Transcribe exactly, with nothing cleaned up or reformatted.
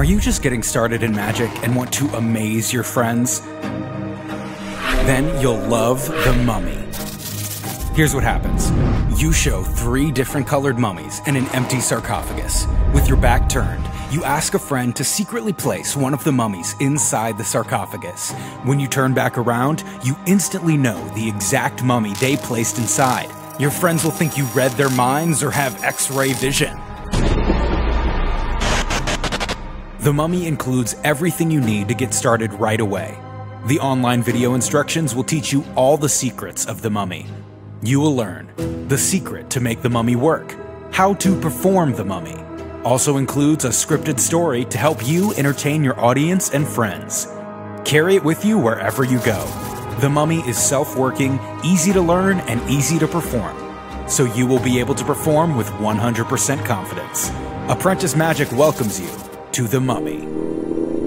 Are you just getting started in magic and want to amaze your friends? Then you'll love The Mummy. Here's what happens. You show three different colored mummies in an empty sarcophagus. With your back turned, you ask a friend to secretly place one of the mummies inside the sarcophagus. When you turn back around, you instantly know the exact mummy they placed inside. Your friends will think you read their minds or have X-ray vision. The Mummy includes everything you need to get started right away. The online video instructions will teach you all the secrets of the mummy. You will learn the secret to make the mummy work, how to perform the mummy. Also includes a scripted story to help you entertain your audience and friends. Carry it with you wherever you go. The Mummy is self-working, easy to learn, and easy to perform. So you will be able to perform with one hundred percent confidence. Apprentice Magic welcomes you to The Mummy.